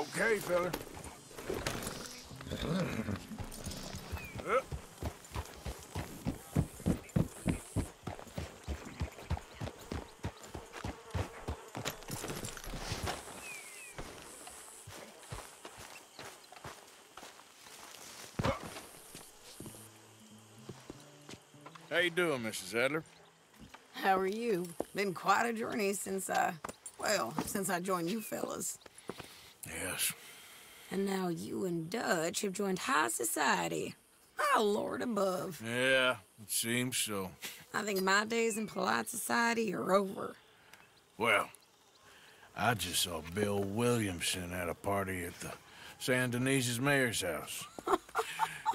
Okay, fella. How you doing, Mrs. Adler? How are you? Been quite a journey since I joined you fellas. Yes. And now you and Dutch have joined high society. Oh, Lord above. Yeah, it seems so. I think my days in polite society are over. Well, I just saw Bill Williamson at a party at the San Denise's mayor's house.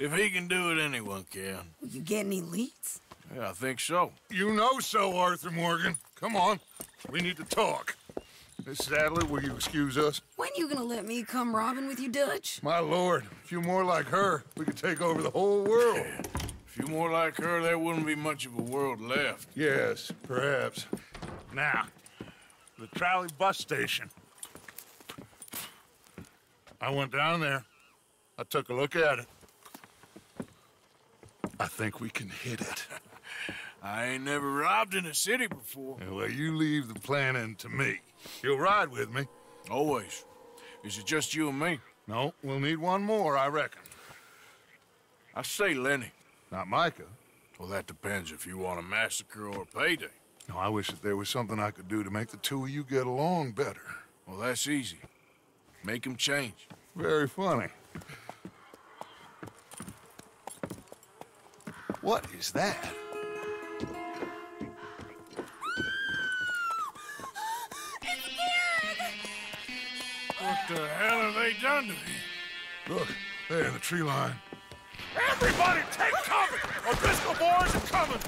If he can do it, anyone can. You get any leads? Yeah, I think so. You know so, Arthur Morgan. Come on. We need to talk. Mrs. Adler, will you excuse us? When you gonna let me come robbing with you, Dutch? My lord, a few more like her, we could take over the whole world. Yeah. A few more like her, there wouldn't be much of a world left. Yes, perhaps. Now, the trolley bus station. I went down there. I took a look at it. I think we can hit it. I ain't never robbed in a city before. Yeah, well, you leave the planning to me. You'll ride with me. Always. Is it just you and me? No, we'll need one more, I reckon. I say Lenny. Not Micah. Well, that depends if you want a massacre or a payday. No, I wish that there was something I could do to make the two of you get along better. Well, that's easy. Make them change. Very funny. What is that? What the hell have they done to me? Look, there in the tree line. Everybody take cover! O'Driscoll boys are coming!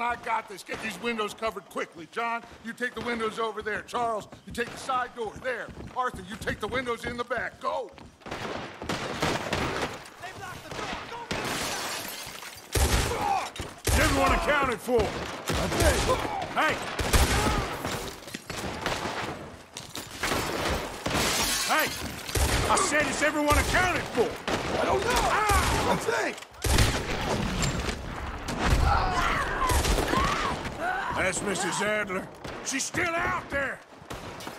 I got this. Get these windows covered quickly. John, you take the windows over there. Charles, you take the side door. There. Arthur, you take the windows in the back. Go! They've locked the door. Go get them back. Oh. Everyone accounted for. Okay. Hey! Hey! I said it's everyone accounted for. I don't know. Ah. I think. Ah. That's Mrs. Adler. She's still out there.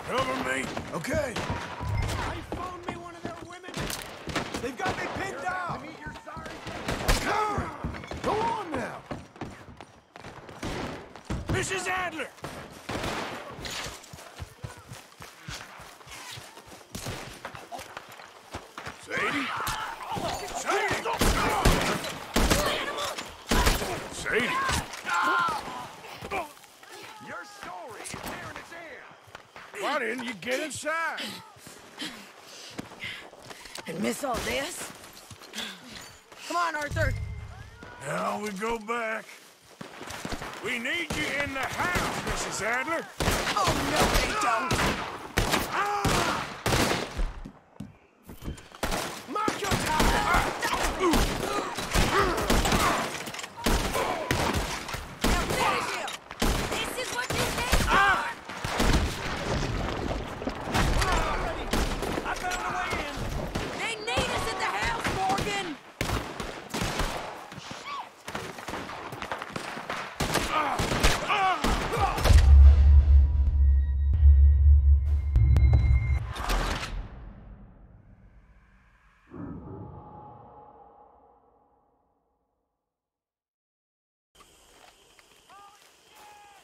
Cover me. Okay. They phoned me one of their women. They've got me pinned down. Mrs. Adler! Sadie? Sadie! Sadie! Why didn't you get inside? And miss all this? Come on, Arthur. Now we go back. We need you in the house, Mrs. Adler. Oh, no, they don't. Mark your time. Now, finish him. This is what you think.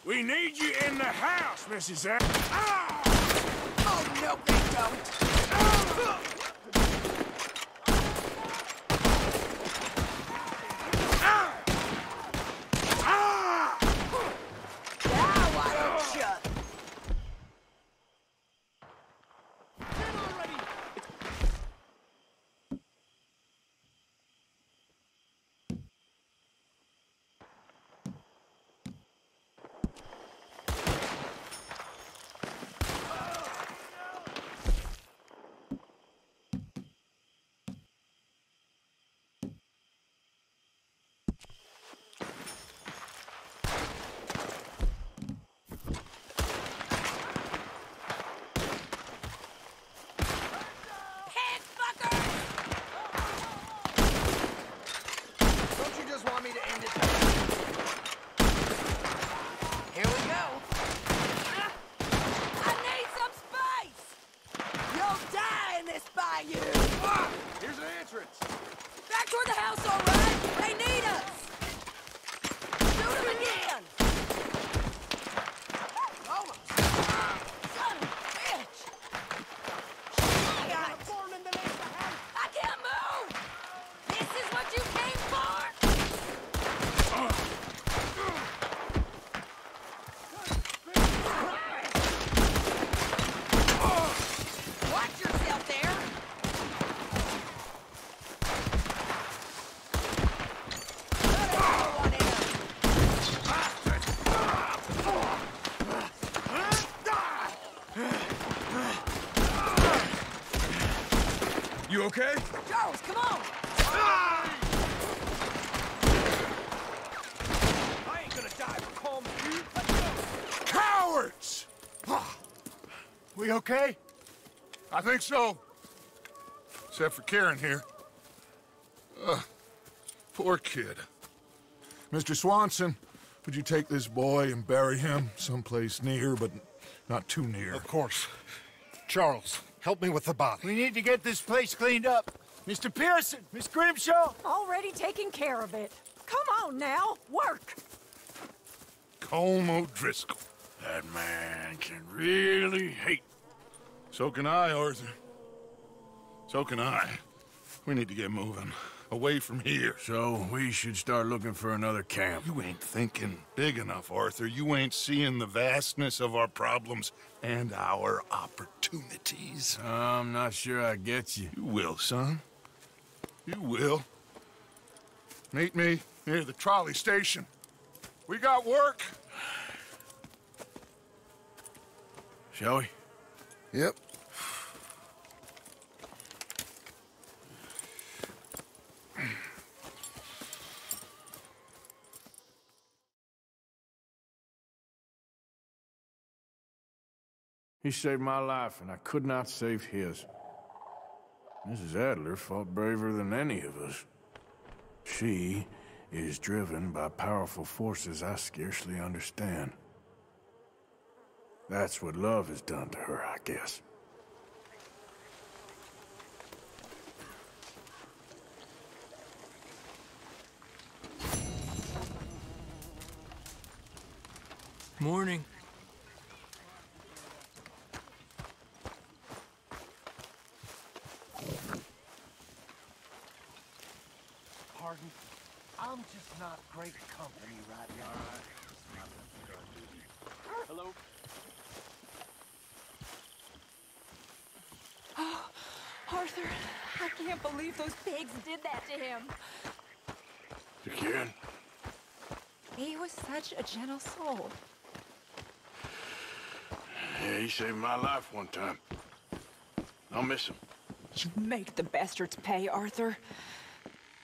We need you in the house, Mrs. Adler. Ah! Oh, no, they don't. Ah! Ah! Now why don't you? Get already! You okay? Charles, come on! I ain't gonna die for Colm, dude. Let's go! Cowards! We okay? I think so. Except for Karen here. Poor kid. Mr. Swanson, would you take this boy and bury him someplace near, but not too near? Of course. Charles. Help me with the body. We need to get this place cleaned up. Mr. Pearson, Miss Grimshaw. Already taking care of it. Come on now, work. Colm O'Driscoll. That man can really hate. So can I, Arthur. So can I. We need to get moving. Away from here. So we should start looking for another camp. You ain't thinking big enough, Arthur. You ain't seeing the vastness of our problems and our opportunities. I'm not sure I get you. You will, son. You will. Meet me near the trolley station. We got work. Shall we? Yep. He saved my life, and I could not save his. Mrs. Adler fought braver than any of us. She is driven by powerful forces I scarcely understand. That's what love has done to her, I guess. Morning. Pardon, I'm just not great company right now. Hello? Oh, Arthur, I can't believe those pigs did that to him. You can? He was such a gentle soul. Yeah, he saved my life one time. I'll miss him. You make the bastards pay, Arthur.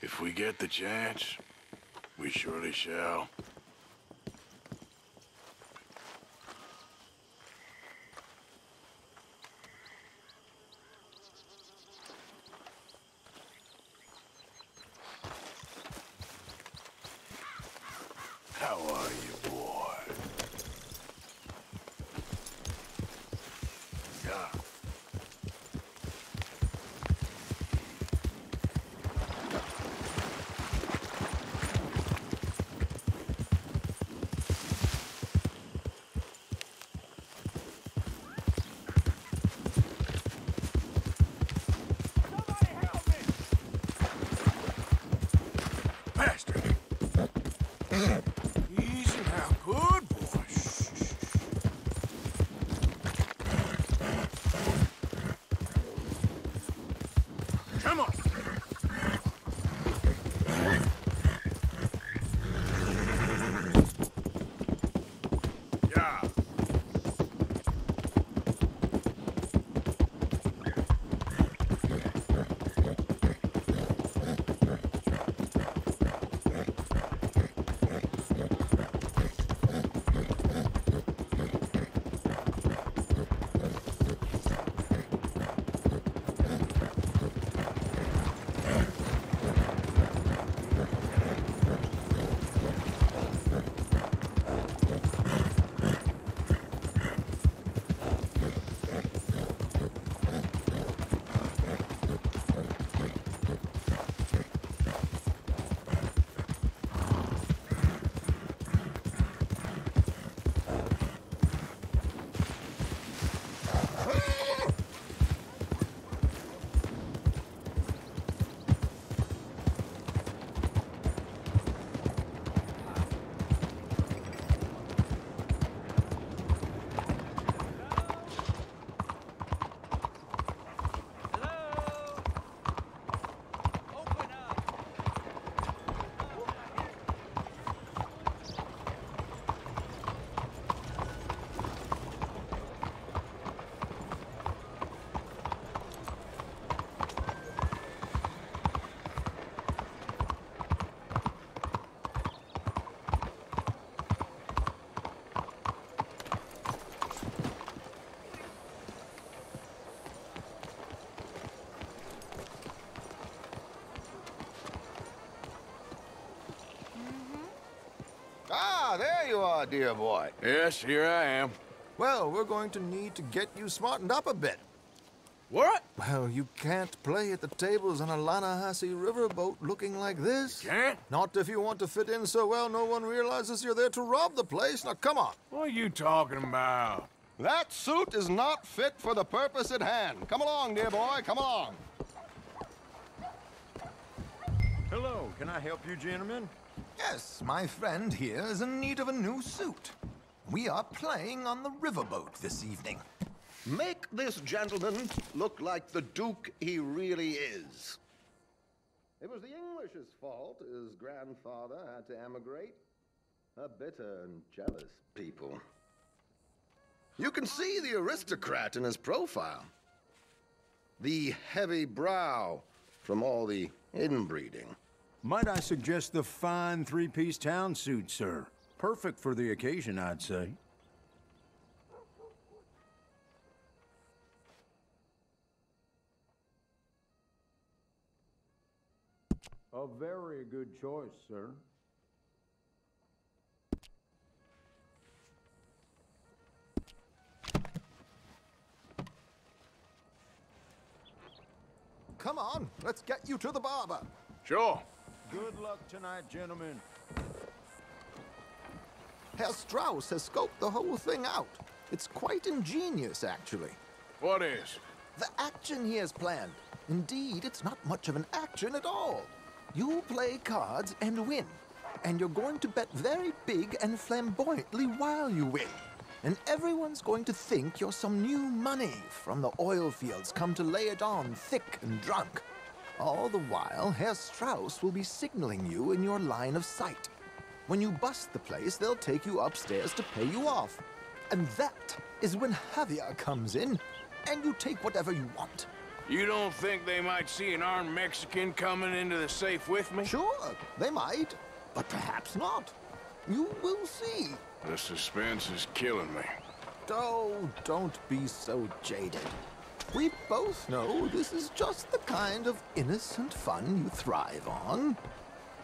If we get the chance, we surely shall. How are you, boy? Yeah. Dear boy. Yes, here I am. Well, we're going to need to get you smartened up a bit. What? Well, you can't play at the tables on a Lanahassee riverboat looking like this. You can't? Not if you want to fit in so well no one realizes you're there to rob the place. Now, come on. What are you talking about? That suit is not fit for the purpose at hand. Come along, dear boy, come along. Hello, can I help you, gentlemen? Yes, my friend here is in need of a new suit. We are playing on the riverboat this evening. Make this gentleman look like the Duke he really is. It was the English's fault his grandfather had to emigrate. A bitter and jealous people. You can see the aristocrat in his profile. The heavy brow from all the inbreeding. Might I suggest the fine three-piece town suit, sir? Perfect for the occasion, I'd say. A very good choice, sir. Come on, let's get you to the barber. Sure. Good luck tonight, gentlemen. Herr Strauss has scoped the whole thing out. It's quite ingenious, actually. What is? The action he has planned. Indeed, it's not much of an action at all. You play cards and win. And you're going to bet very big and flamboyantly while you win. And everyone's going to think you're some new money from the oil fields come to lay it on thick and drunk. All the while, Herr Strauss will be signaling you in your line of sight. When you bust the place, they'll take you upstairs to pay you off. And that is when Javier comes in, and you take whatever you want. You don't think they might see an armed Mexican coming into the safe with me? Sure, they might, but perhaps not. You will see. The suspense is killing me. Oh, don't be so jaded. We both know this is just the kind of innocent fun you thrive on.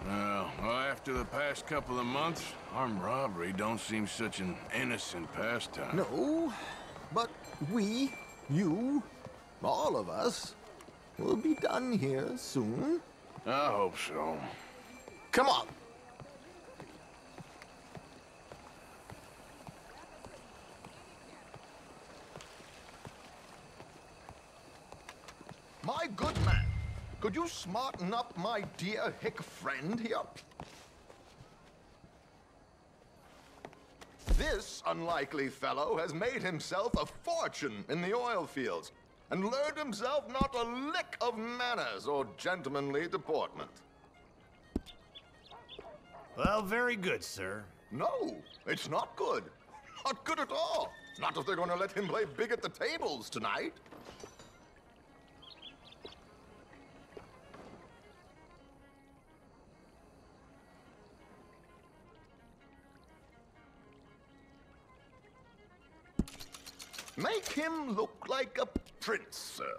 Well, after the past couple of months, armed robbery don't seem such an innocent pastime. No, but we, you, all of us, will be done here soon. I hope so. Come on. My good man, could you smarten up my dear hick friend here? This unlikely fellow has made himself a fortune in the oil fields and learned himself not a lick of manners or gentlemanly deportment. Well, very good, sir. No, it's not good. Not good at all. Not if they're going to let him play big at the tables tonight. Make him look like a prince, sir.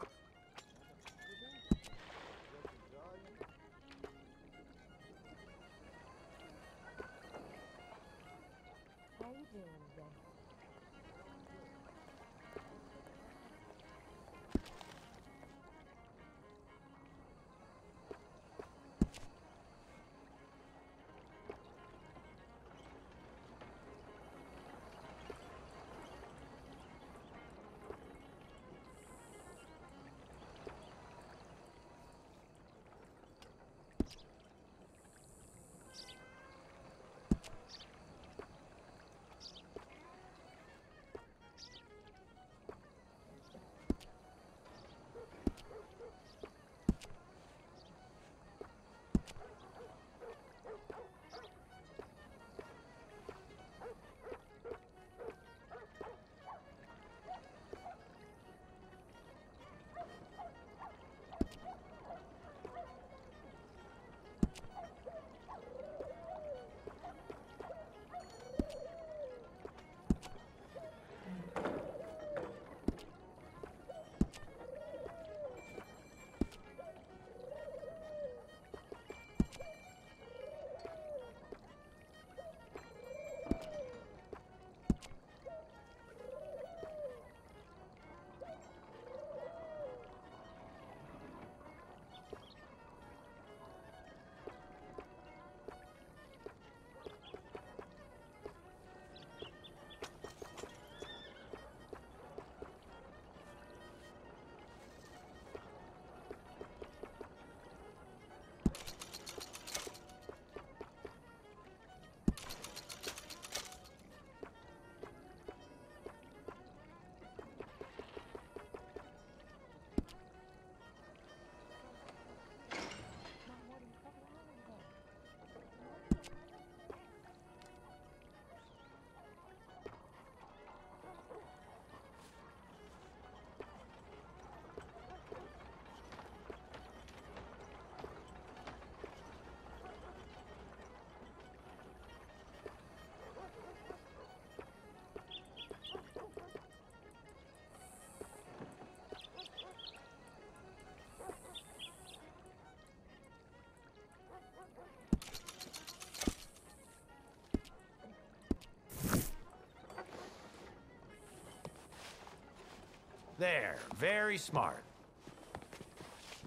There, very smart.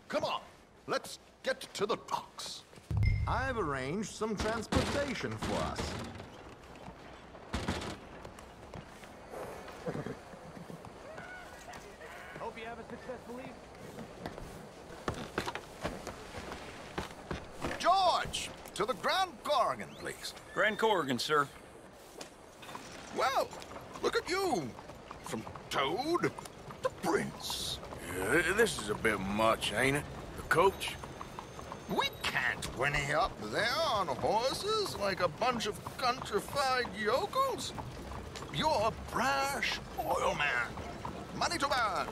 Come on, let's get to the docks. I've arranged some transportation for us. George, to the Grand Corrigan, please. Grand Corrigan, sir. Well, look at you. From Toad to Prince. Yeah, this is a bit much, ain't it? The coach? We can't whinny up there on horses like a bunch of countrified yokels. You're a brash oil man. Money to burn.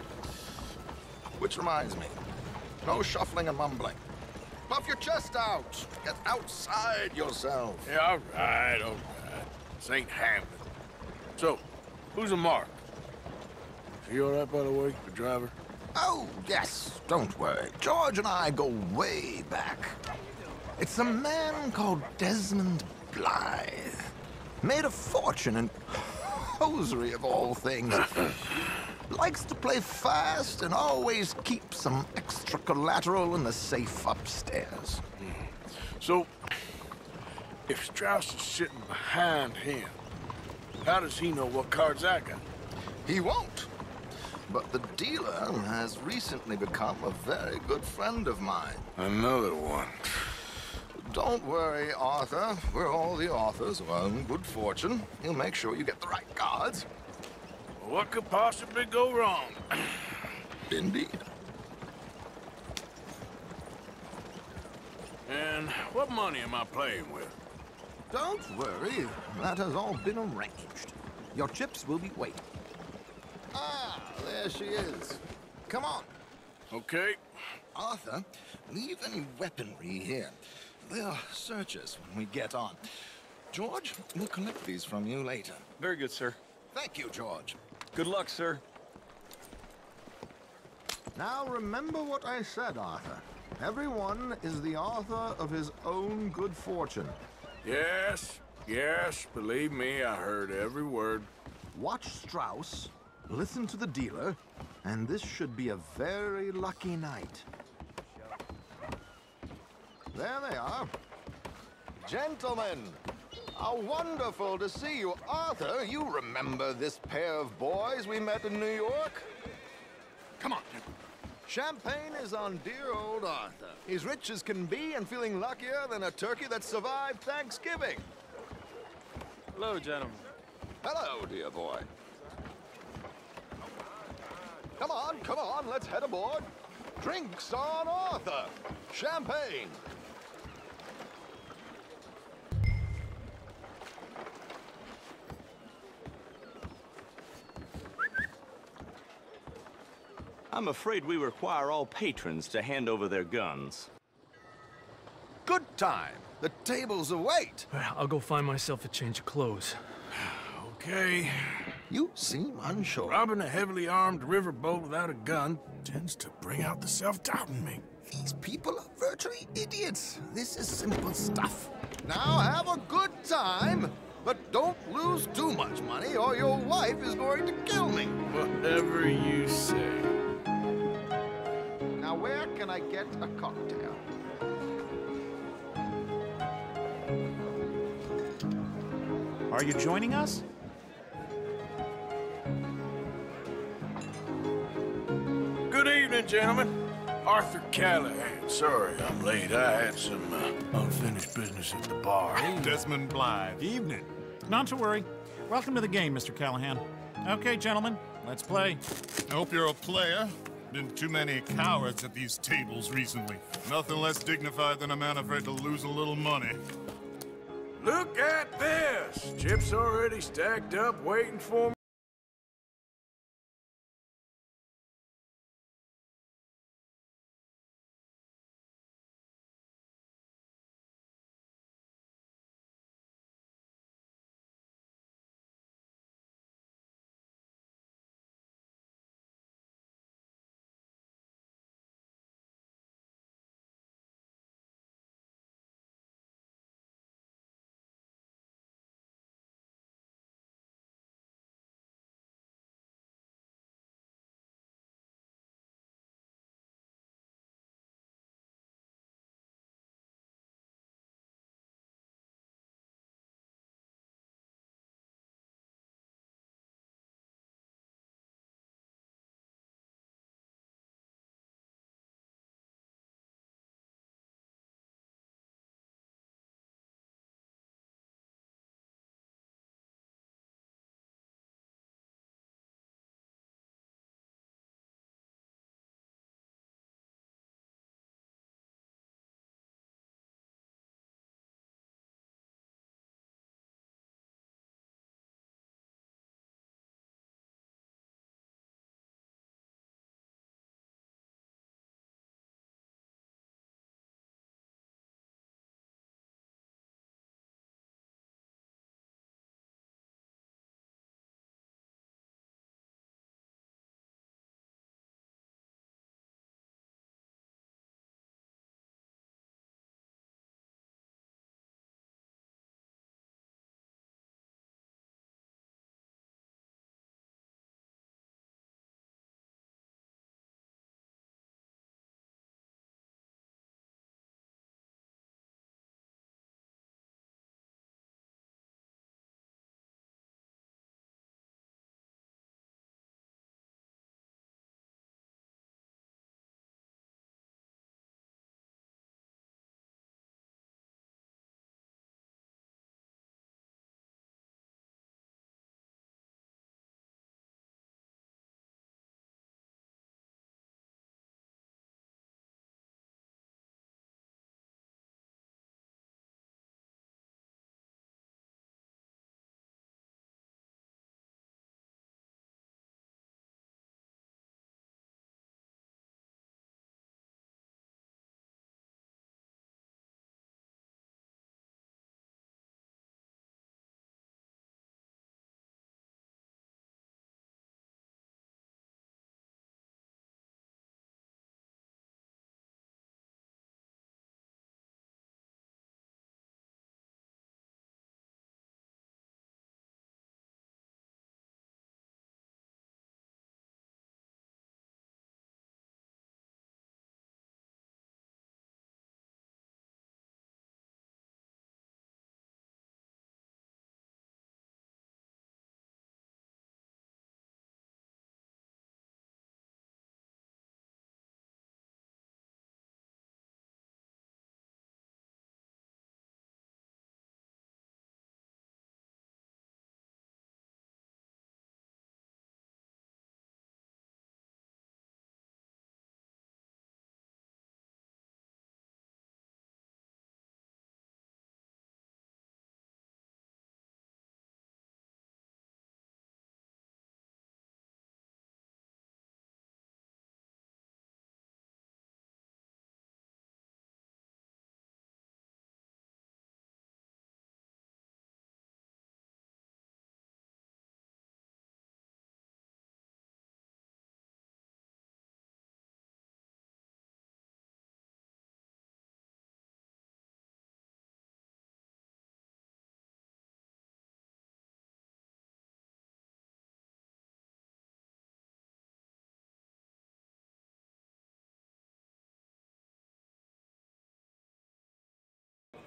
Which reminds me, no shuffling and mumbling. Puff your chest out. Get outside yourself. Yeah, all right. This ain't happening. So, who's a mark? Is he all right, by the way, the driver? Oh, yes. Don't worry. George and I go way back. It's a man called Desmond Blythe. Made a fortune in hosiery of all things. Likes to play fast and always keeps some extra collateral in the safe upstairs. So, if Strauss is sitting behind him, how does he know what cards I got? He won't. But the dealer has recently become a very good friend of mine. Another one. Don't worry, Arthur. We're all the authors of our own good fortune. He'll make sure you get the right cards. What could possibly go wrong? Indeed. And what money am I playing with? Don't worry. That has all been arranged. Your chips will be waiting. Ah, there she is. Come on. Okay. Arthur, leave any weaponry here. They'll search us when we get on. George, we'll collect these from you later. Very good, sir. Thank you, George. Good luck, sir. Now remember what I said, Arthur. Everyone is the author of his own good fortune. Yes. Believe me, I heard every word. Watch Strauss. Listen to the dealer, and this should be a very lucky night. There they are. Gentlemen, how wonderful to see you. Arthur, you remember this pair of boys we met in New York? Come on. Champagne is on dear old Arthur. He's rich as can be and feeling luckier than a turkey that survived Thanksgiving. Hello, gentlemen. Hello, dear boy. Come on, let's head aboard. Drinks on Arthur. Champagne. I'm afraid we require all patrons to hand over their guns. Good time. The tables await. I'll go find myself a change of clothes. Okay. You seem unsure. Robbing a heavily armed riverboat without a gun tends to bring out the self-doubt in me. These people are virtually idiots. This is simple stuff. Now have a good time, but don't lose too much money or your wife is going to kill me. Whatever you say. Now where can I get a cocktail? Are you joining us? Gentlemen, Arthur Callahan. Sorry I'm late. I had some unfinished business at the bar. Desmond Blythe. Evening. Not to worry. Welcome to the game, Mr. Callahan. Okay, gentlemen, let's play. I hope you're a player. Been too many cowards at these tables recently. Nothing less dignified than a man afraid to lose a little money. Look at this! Chips already stacked up, waiting for me.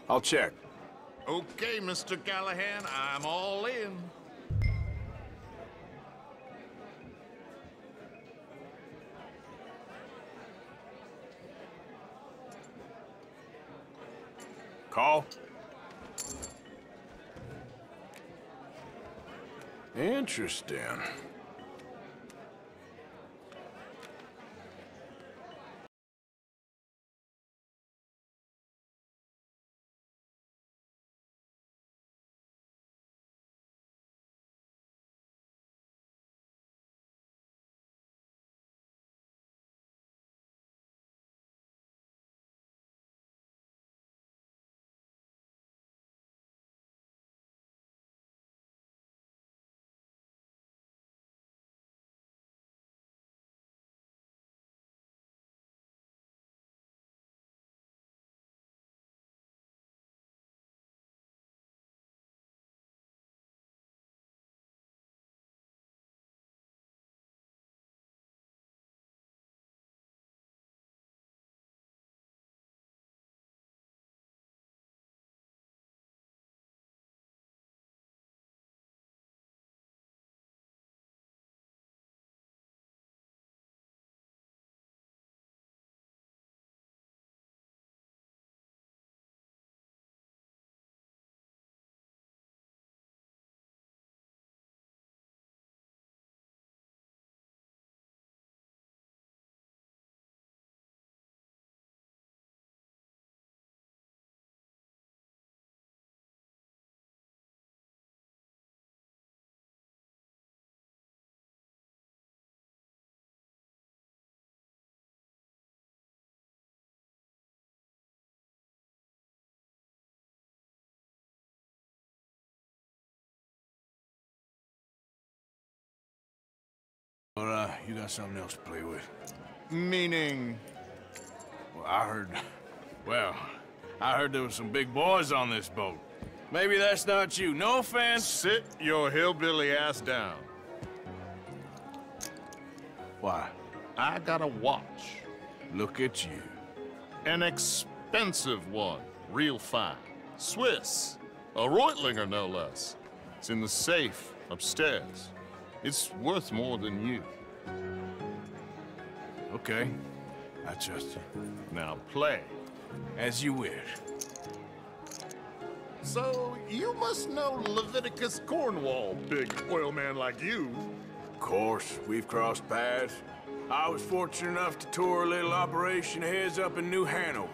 I'll check. Okay, Mr. Callahan, I'm all in. Call. Interesting. All right, you got something else to play with. Meaning? Well, I heard there were some big boys on this boat. Maybe that's not you. No offense. Sit your hillbilly ass down. Why? I got a watch. Look at you. An expensive one. Real fine. Swiss. A Reutlinger, no less. It's in the safe upstairs. It's worth more than you. Okay, I trust you. Now play. As you wish. So, you must know Leviticus Cornwall, big oil man like you. Of course, we've crossed paths. I was fortunate enough to tour a little operation of his up in New Hanover.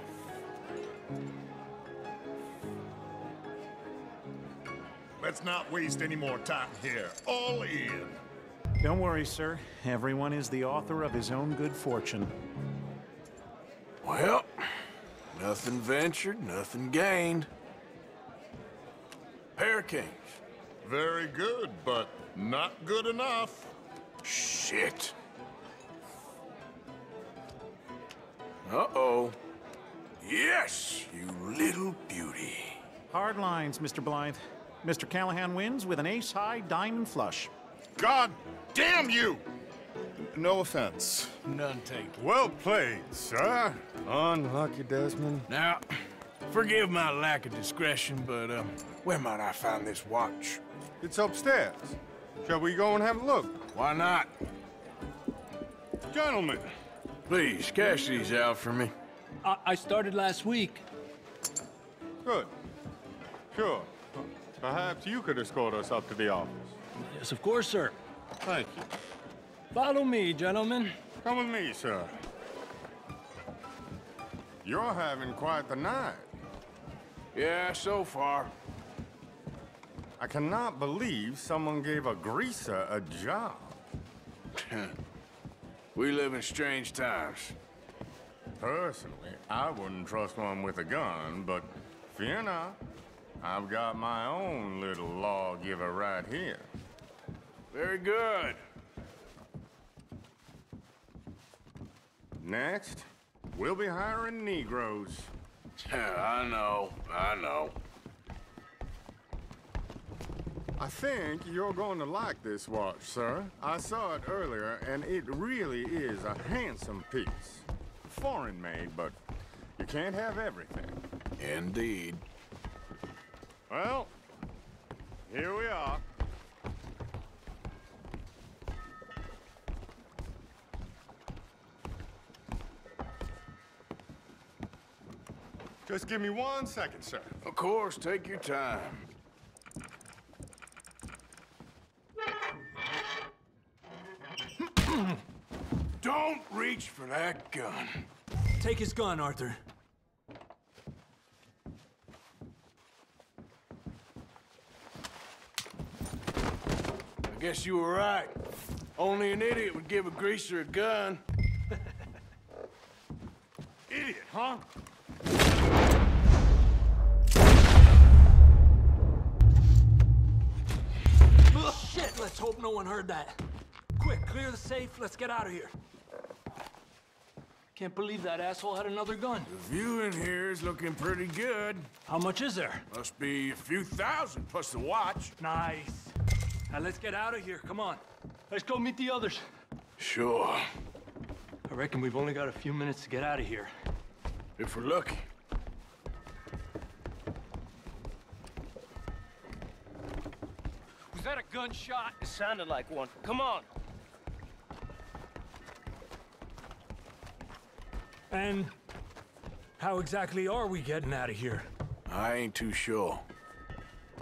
Let's not waste any more time here. All in. Don't worry, sir. Everyone is the author of his own good fortune. Well, nothing ventured, nothing gained. Hurricanes. Very good, but not good enough. Shit. Uh-oh. Yes, you little beauty. Hard lines, Mr. Blythe. Mr. Callahan wins with an ace-high diamond flush. God damn you! No offense. None taken. Well played, sir. Unlucky, Desmond. Now, forgive my lack of discretion, but where might I find this watch? It's upstairs. Shall we go and have a look? Why not? Gentlemen. Please, cash these out for me. I started last week. Good. Sure. Perhaps you could escort us up to the office. Yes, of course, sir. Thank you. Follow me, gentlemen. Come with me, sir. You're having quite the night. Yeah, so far. I cannot believe someone gave a greaser a job. We live in strange times. Personally, I wouldn't trust one with a gun, but fear not. I've got my own little lawgiver right here. Very good. Next, we'll be hiring Negroes. I know. I think you're going to like this watch, sir. I saw it earlier, and it really is a handsome piece. Foreign made, but you can't have everything. Indeed. Well, here we are. Just give me 1 second, sir. Of course, take your time. Don't reach for that gun. Take his gun, Arthur. I guess you were right. Only an idiot would give a greaser a gun. Idiot, huh? Shit, let's hope no one heard that. Quick, clear the safe. Let's get out of here. Can't believe that asshole had another gun. The view in here is looking pretty good. How much is there? Must be a few thousand plus the watch. Nice. Now, let's get out of here. Come on. Let's go meet the others. Sure. I reckon we've only got a few minutes to get out of here. If we're lucky. Was that a gunshot? It sounded like one. Come on. And how exactly are we getting out of here? I ain't too sure.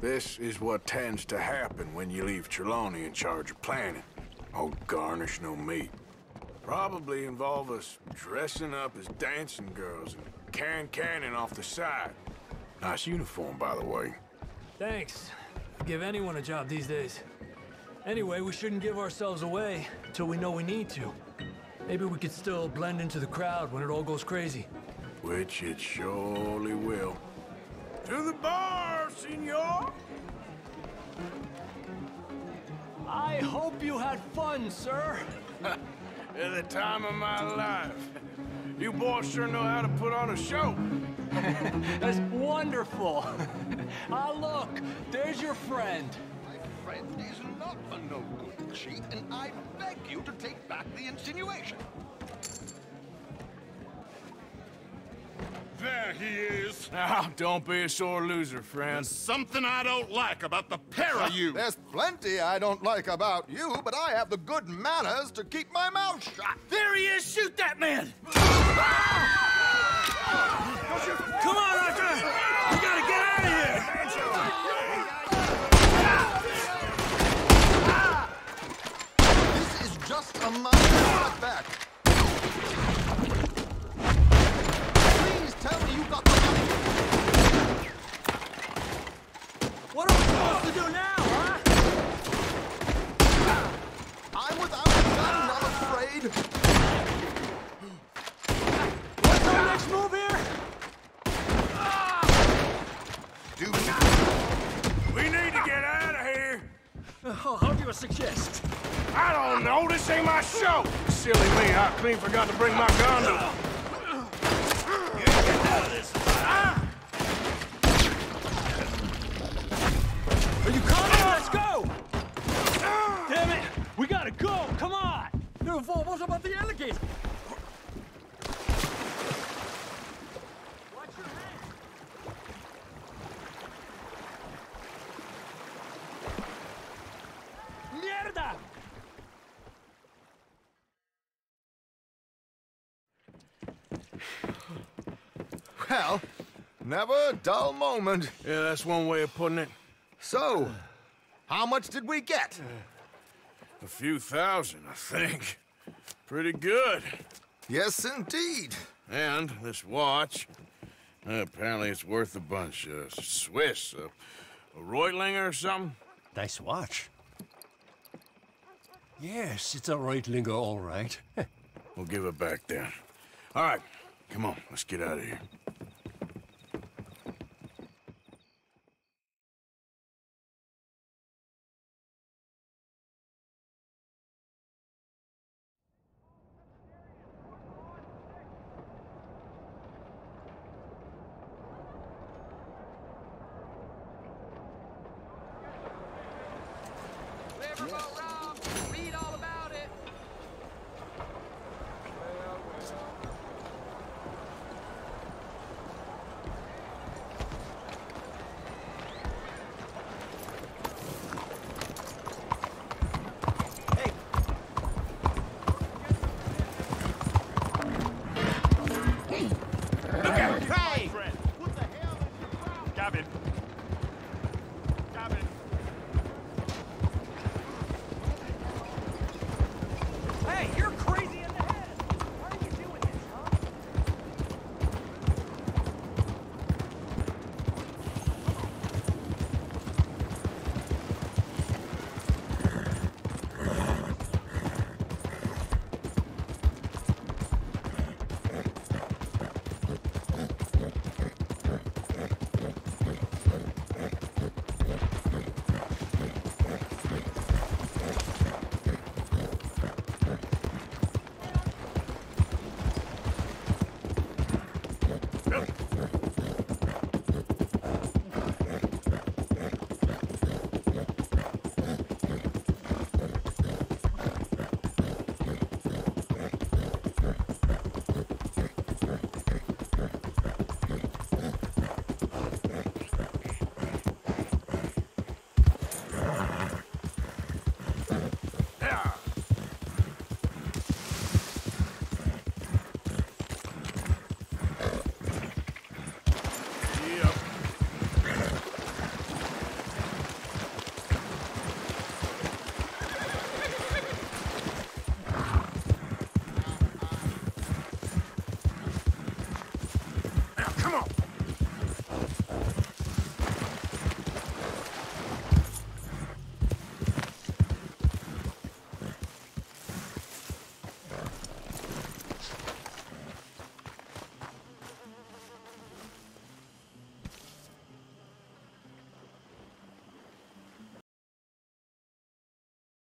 This is what tends to happen when you leave Trelawney in charge of planning. Oh, garnish no meat. Probably involve us dressing up as dancing girls and canning off the side. Nice uniform, by the way. Thanks. I give anyone a job these days. Anyway, we shouldn't give ourselves away until we know we need to. Maybe we could still blend into the crowd when it all goes crazy. Which it surely will. To the bar, senor! I hope you had fun, sir. At the time of my life. You boys sure know how to put on a show. That's wonderful. Ah, look, there's your friend. My friend is not a no-good cheat, and I beg you to take back the insinuation. There he is. Now, don't be a sore loser, friend. There's something I don't like about the pair of you. There's plenty I don't like about you, but I have the good manners to keep my mouth shut. There he is. Shoot that man. Come on, Arthur. We gotta get out of here. This is just a minor back. Tell me you got the money. What are we supposed to do now, huh? I'm without a gun, not afraid. What's our next move here? Do not. We need to get out of here. How do you suggest? I don't know. This ain't my show. Silly me. I clean forgot to bring my gun to. Are you coming? Let's go! Damn it! We gotta go! Come on! No, what about the alligator? Watch your head! Mierda! Well, never a dull moment. Yeah, that's one way of putting it. So, how much did we get? A few thousand, I think. Pretty good. Yes, indeed. And this watch. Apparently it's worth a bunch. Swiss, a Reutlinger or something. Nice watch. Yes, it's a Reutlinger, all right. We'll give it back then. All right, come on, let's get out of here.